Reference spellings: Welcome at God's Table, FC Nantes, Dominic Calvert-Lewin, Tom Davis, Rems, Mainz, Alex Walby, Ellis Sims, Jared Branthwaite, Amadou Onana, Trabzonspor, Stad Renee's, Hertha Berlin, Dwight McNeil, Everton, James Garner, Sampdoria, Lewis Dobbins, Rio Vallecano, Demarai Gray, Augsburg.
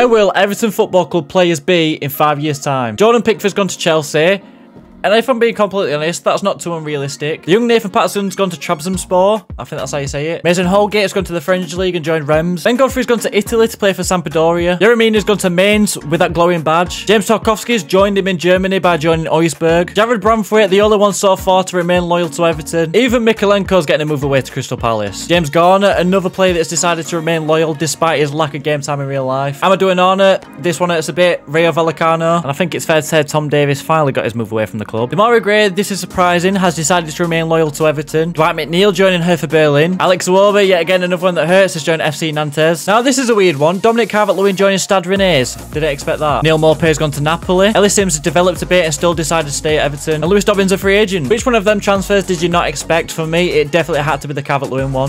Where will Everton Football Club players be in 5 years' time? Jordan Pickford's gone to Chelsea. And if I'm being completely honest, that's not too unrealistic. The young Nathan Patterson's gone to Trabzonspor. I think that's how you say it. Mason Holgate's gone to the French League and joined Rems. Ben Godfrey's gone to Italy to play for Sampdoria. Yeremina's gone to Mainz with that glowing badge. James Tarkowski's joined him in Germany by joining Augsburg. Jared Branthwaite, the only one so far to remain loyal to Everton. Even Mikalenko's getting a move away to Crystal Palace. James Garner, another player that's decided to remain loyal despite his lack of game time in real life. Amadou Onana, this one hurts a bit. Rio Vallecano. And I think it's fair to say Tom Davis finally got his move away from the club. Demarai Gray, this is surprising, has decided to remain loyal to Everton. Dwight McNeil joining Hertha Berlin. Alex Walby, yet again another one that hurts, has joined FC Nantes. Now this is a weird one. Dominic Calvert-Lewin joining Stad Renee's. Didn't expect that. Neil Morpé's gone to Napoli. Ellis Sims has developed a bit and still decided to stay at Everton. And Lewis Dobbins a free agent. Which one of them transfers did you not expect? For me, it definitely had to be the Calvert-Lewin one.